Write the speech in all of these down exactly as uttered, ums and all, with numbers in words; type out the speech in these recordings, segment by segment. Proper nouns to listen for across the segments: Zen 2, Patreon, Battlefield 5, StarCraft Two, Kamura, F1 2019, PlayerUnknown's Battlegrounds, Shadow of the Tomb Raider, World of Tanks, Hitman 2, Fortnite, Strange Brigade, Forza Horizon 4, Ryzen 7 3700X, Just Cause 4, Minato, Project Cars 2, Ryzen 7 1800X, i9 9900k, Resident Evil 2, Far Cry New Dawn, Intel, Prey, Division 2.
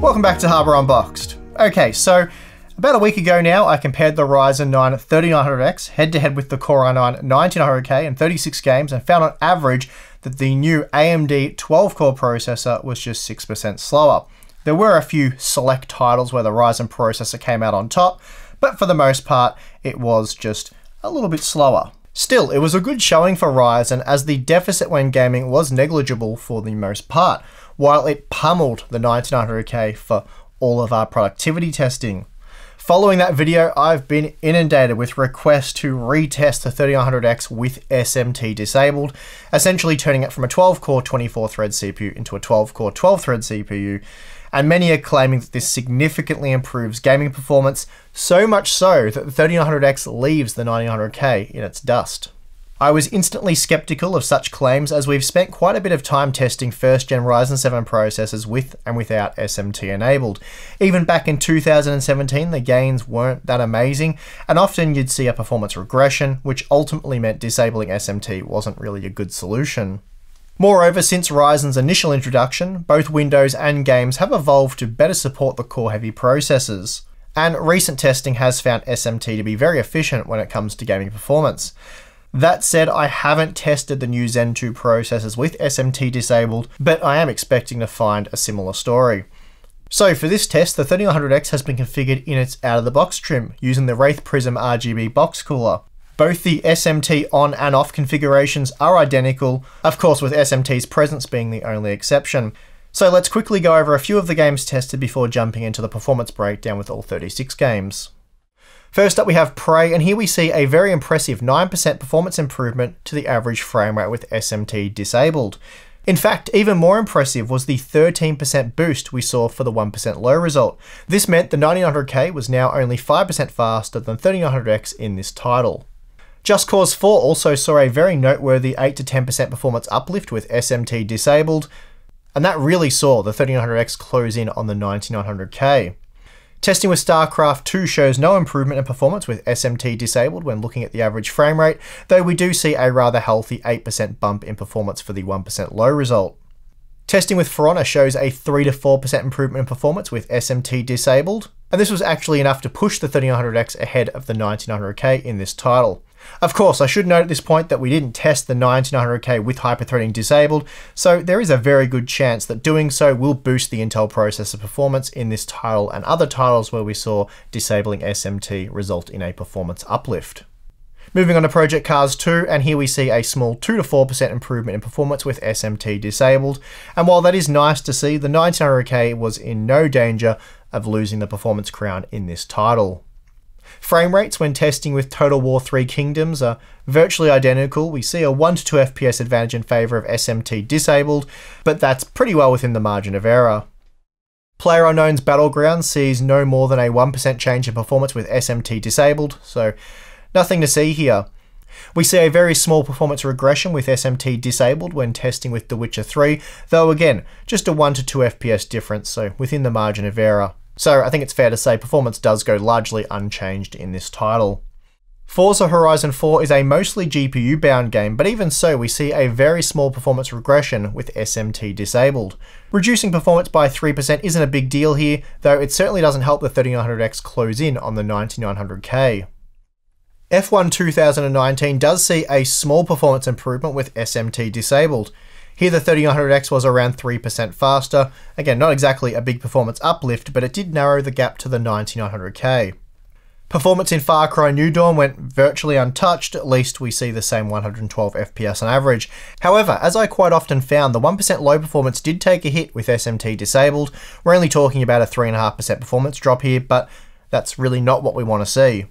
Welcome back to Harbour Unboxed. Okay, so about a week ago now, I compared the Ryzen nine thirty-nine hundred X head-to-head with the Core i nine nineteen hundred K in thirty-six games and found on average that the new A M D twelve core processor was just six percent slower. There were a few select titles where the Ryzen processor came out on top, but for the most part, it was just a little bit slower. Still, it was a good showing for Ryzen as the deficit when gaming was negligible for the most part, while it pummeled the nineteen hundred K for all of our productivity testing. Following that video, I've been inundated with requests to retest the thirty-nine hundred X with S M T disabled, essentially turning it from a twelve core twenty-four thread C P U into a twelve core twelve thread C P U, and many are claiming that this significantly improves gaming performance, so much so that the thirty-nine hundred X leaves the nineteen hundred K in its dust. I was instantly skeptical of such claims as we've spent quite a bit of time testing first gen Ryzen seven processors with and without S M T enabled. Even back in two thousand seventeen, the gains weren't that amazing, and often you'd see a performance regression, which ultimately meant disabling S M T wasn't really a good solution. Moreover, since Ryzen's initial introduction, both Windows and games have evolved to better support the core-heavy processors, and recent testing has found S M T to be very efficient when it comes to gaming performance. That said, I haven't tested the new Zen two processors with S M T disabled, but I am expecting to find a similar story. So for this test, the thirty-nine hundred X has been configured in its out-of-the-box trim, using the Wraith Prism R G B box cooler. Both the S M T on and off configurations are identical, of course with S M T's presence being the only exception. So let's quickly go over a few of the games tested before jumping into the performance breakdown with all thirty-six games. First up, we have Prey, and here we see a very impressive nine percent performance improvement to the average frame rate with S M T disabled. In fact, even more impressive was the thirteen percent boost we saw for the one percent low result. This meant the nineteen hundred K was now only five percent faster than thirty-nine hundred X in this title. Just Cause four also saw a very noteworthy eight to ten percent performance uplift with S M T disabled, and that really saw the thirty-nine hundred X close in on the nineteen hundred K. Testing with StarCraft two shows no improvement in performance with S M T disabled when looking at the average frame rate, though we do see a rather healthy eight percent bump in performance for the one percent low result. Testing with For Honor shows a three to four percent improvement in performance with S M T disabled, and this was actually enough to push the thirty-nine hundred X ahead of the nineteen hundred K in this title. Of course, I should note at this point that we didn't test the nineteen hundred K with hyperthreading disabled, so there is a very good chance that doing so will boost the Intel processor performance in this title and other titles where we saw disabling S M T result in a performance uplift. Moving on to Project Cars two, and here we see a small two to four percent improvement in performance with S M T disabled, and while that is nice to see, the nineteen hundred K was in no danger of losing the performance crown in this title. Frame rates when testing with Total War three Kingdoms are virtually identical. We see a one to two F P S advantage in favour of S M T disabled, but that's pretty well within the margin of error. PlayerUnknown's Battlegrounds sees no more than a one percent change in performance with S M T disabled, so nothing to see here. We see a very small performance regression with S M T disabled when testing with The Witcher three, though again, just a one to two F P S difference, so within the margin of error. So I think it's fair to say performance does go largely unchanged in this title. Forza Horizon four is a mostly G P U-bound game, but even so we see a very small performance regression with S M T disabled. Reducing performance by three percent isn't a big deal here, though it certainly doesn't help the thirty-nine hundred X close in on the nineteen hundred K. F one two thousand nineteen does see a small performance improvement with S M T disabled. Here the thirty-nine hundred X was around three percent faster, again not exactly a big performance uplift, but it did narrow the gap to the nineteen hundred K. Performance in Far Cry New Dawn went virtually untouched, at least we see the same one hundred twelve F P S on average. However, as I quite often found, the one percent low performance did take a hit with S M T disabled. We're only talking about a three point five percent performance drop here, but that's really not what we want to see.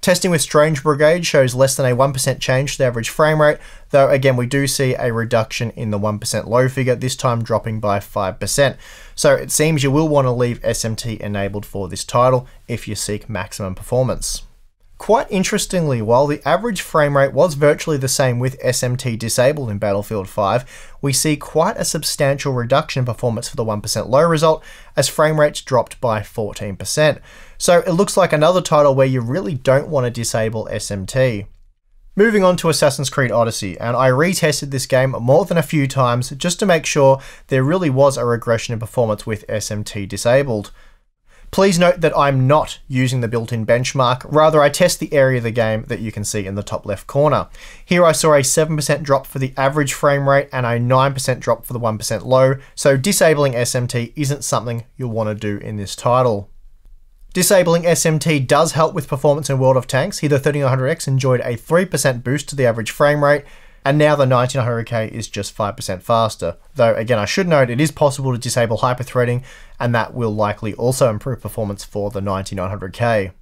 Testing with Strange Brigade shows less than a one percent change to the average frame rate, though again we do see a reduction in the one percent low figure, this time dropping by five percent. So it seems you will want to leave S M T enabled for this title if you seek maximum performance. Quite interestingly, while the average frame rate was virtually the same with S M T disabled in Battlefield five, we see quite a substantial reduction in performance for the one percent low result, as frame rates dropped by fourteen percent. So it looks like another title where you really don't want to disable S M T. Moving on to Assassin's Creed Odyssey, and I retested this game more than a few times just to make sure there really was a regression in performance with S M T disabled. Please note that I'm not using the built-in benchmark, rather I test the area of the game that you can see in the top left corner. Here I saw a seven percent drop for the average frame rate and a nine percent drop for the one percent low, so disabling S M T isn't something you'll want to do in this title. Disabling S M T does help with performance in World of Tanks. Here the thirty-nine hundred X enjoyed a three percent boost to the average frame rate, and now the nineteen hundred K is just five percent faster. Though again, I should note it is possible to disable hyperthreading, and that will likely also improve performance for the nineteen hundred K.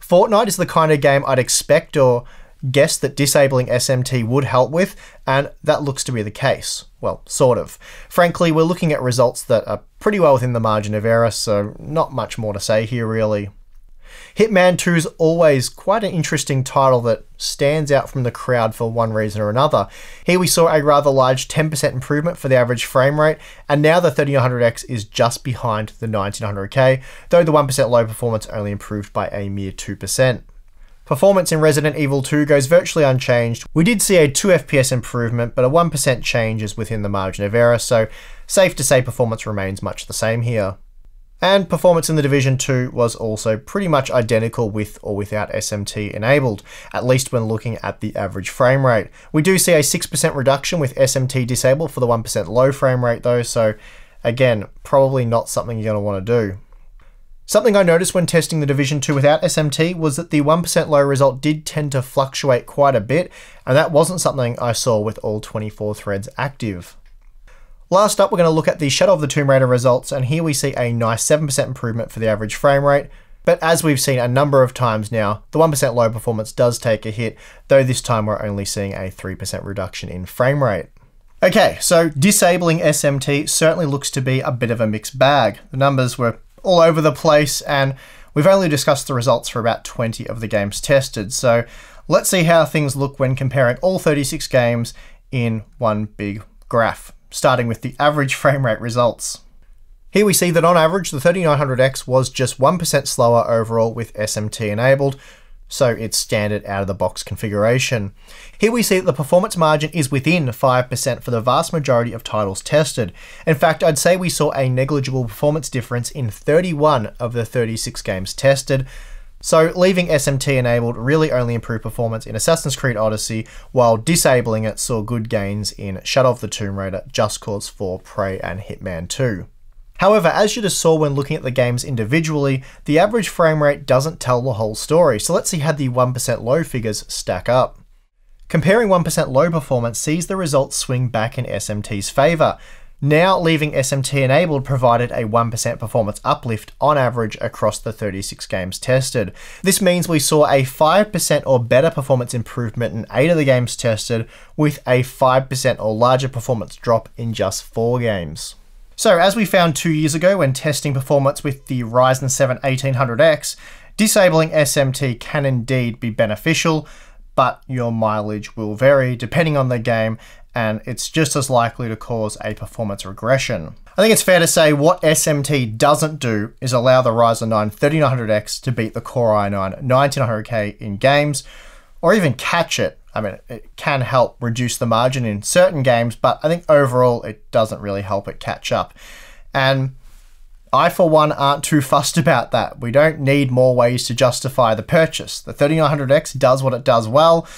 Fortnite is the kind of game I'd expect or guess that disabling S M T would help with, and that looks to be the case. Well, sort of. Frankly, we're looking at results that are pretty well within the margin of error, so not much more to say here really. Hitman two is always quite an interesting title that stands out from the crowd for one reason or another. Here we saw a rather large ten percent improvement for the average frame rate, and now the thirty-nine hundred X is just behind the nineteen hundred K, though the one percent low performance only improved by a mere two percent. Performance in Resident Evil two goes virtually unchanged. We did see a two F P S improvement, but a one percent change is within the margin of error, so safe to say performance remains much the same here. And performance in the Division two was also pretty much identical with or without S M T enabled, at least when looking at the average frame rate. We do see a six percent reduction with S M T disabled for the one percent low frame rate though, so again, probably not something you're going to want to do. Something I noticed when testing the Division two without S M T was that the one percent low result did tend to fluctuate quite a bit, and that wasn't something I saw with all twenty-four threads active. Last up, we're going to look at the Shadow of the Tomb Raider results, and here we see a nice seven percent improvement for the average frame rate, but as we've seen a number of times now, the one percent low performance does take a hit, though this time we're only seeing a three percent reduction in frame rate. Okay, so disabling S M T certainly looks to be a bit of a mixed bag. The numbers were all over the place, and we've only discussed the results for about twenty of the games tested, so let's see how things look when comparing all thirty-six games in one big graph, starting with the average frame rate results. Here we see that on average the thirty-nine hundred X was just one percent slower overall with S M T enabled, so it's standard out of the box configuration. Here we see that the performance margin is within five percent for the vast majority of titles tested. In fact, I'd say we saw a negligible performance difference in thirty-one of the thirty-six games tested, so leaving S M T enabled really only improved performance in Assassin's Creed Odyssey, while disabling it saw good gains in Shadow of the Tomb Raider, Just Cause four, Prey and Hitman two. However, as you just saw when looking at the games individually, the average frame rate doesn't tell the whole story, so let's see how the one percent low figures stack up. Comparing one percent low performance sees the results swing back in S M T's favour. Now leaving S M T enabled provided a one percent performance uplift on average across the thirty-six games tested. This means we saw a five percent or better performance improvement in eight of the games tested, with a five percent or larger performance drop in just four games. So as we found two years ago when testing performance with the Ryzen seven eighteen hundred X, disabling S M T can indeed be beneficial, but your mileage will vary depending on the game, and it's just as likely to cause a performance regression. I think it's fair to say what S M T doesn't do is allow the Ryzen nine thirty-nine hundred X to beat the Core i nine nineteen hundred K in games, or even catch it. I mean, it can help reduce the margin in certain games, but I think overall it doesn't really help it catch up. And I, for one, aren't too fussed about that. We don't need more ways to justify the purchase. The thirty-nine hundred X does what it does well,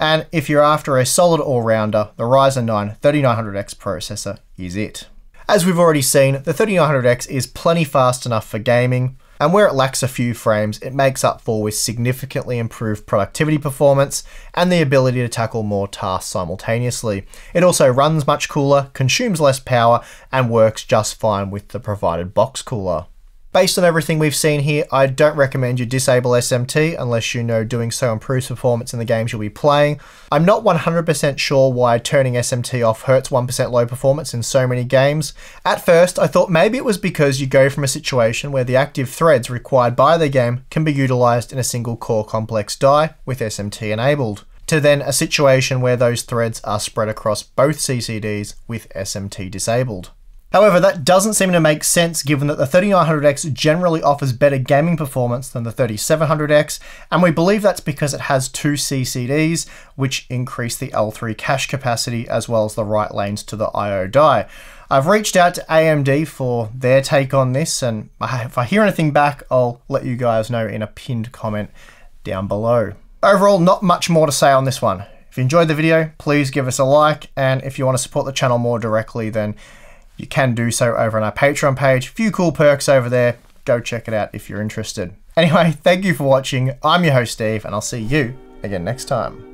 and if you're after a solid all-rounder, the Ryzen nine thirty-nine hundred X processor is it. As we've already seen, the thirty-nine hundred X is plenty fast enough for gaming, and where it lacks a few frames, it makes up for with significantly improved productivity performance and the ability to tackle more tasks simultaneously. It also runs much cooler, consumes less power, and works just fine with the provided box cooler. Based on everything we've seen here, I don't recommend you disable S M T unless you know doing so improves performance in the games you'll be playing. I'm not one hundred percent sure why turning S M T off hurts one percent low performance in so many games. At first, I thought maybe it was because you go from a situation where the active threads required by the game can be utilized in a single core complex die with S M T enabled, to then a situation where those threads are spread across both C C Ds with S M T disabled. However, that doesn't seem to make sense given that the thirty-nine hundred X generally offers better gaming performance than the thirty-seven hundred X, and we believe that's because it has two C C Ds, which increase the L three cache capacity as well as the write lanes to the I O die. I've reached out to A M D for their take on this, and if I hear anything back, I'll let you guys know in a pinned comment down below. Overall, not much more to say on this one. If you enjoyed the video, please give us a like, and if you want to support the channel more directly, then you can do so over on our Patreon page. A few cool perks over there. Go check it out if you're interested. Anyway, thank you for watching. I'm your host, Steve, and I'll see you again next time.